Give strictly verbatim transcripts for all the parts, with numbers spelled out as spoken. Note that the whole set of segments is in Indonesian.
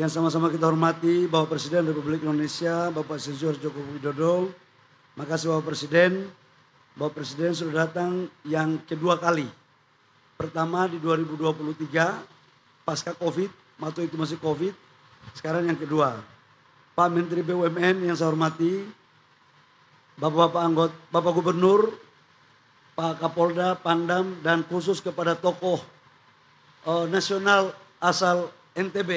Yang sama-sama kita hormati Bapak Presiden Republik Indonesia, Bapak Insinyur Joko Widodo. Makasih Bapak Presiden. Bapak Presiden sudah datang yang kedua kali. Pertama di dua ribu dua puluh tiga, pasca COVID, waktu itu masih COVID. Sekarang yang kedua. Pak Menteri B U M N yang saya hormati, Bapak-Bapak anggota, Bapak Gubernur, Pak Kapolda, Pangdam, dan khusus kepada tokoh uh, nasional asal N T B.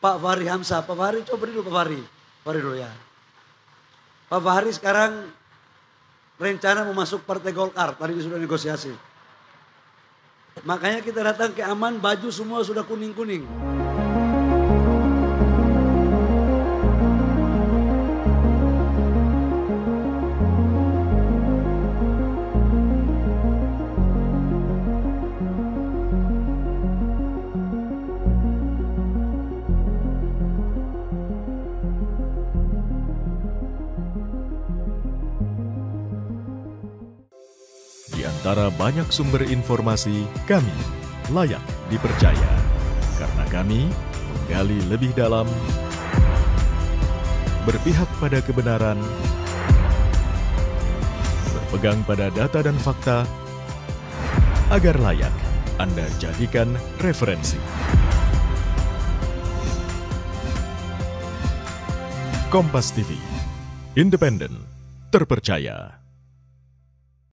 Pak Fahri Hamzah, Pak Fahri coba dulu Pak Fahri, Fahri dulu ya. Pak Fahri sekarang rencana mau masuk Partai Golkar, tadi sudah negosiasi. Makanya kita datang ke Aman, baju semua sudah kuning-kuning. Di antara banyak sumber informasi, kami layak dipercaya karena kami menggali lebih dalam, berpihak pada kebenaran, berpegang pada data dan fakta, agar layak Anda jadikan referensi. Kompas T V, independen, terpercaya.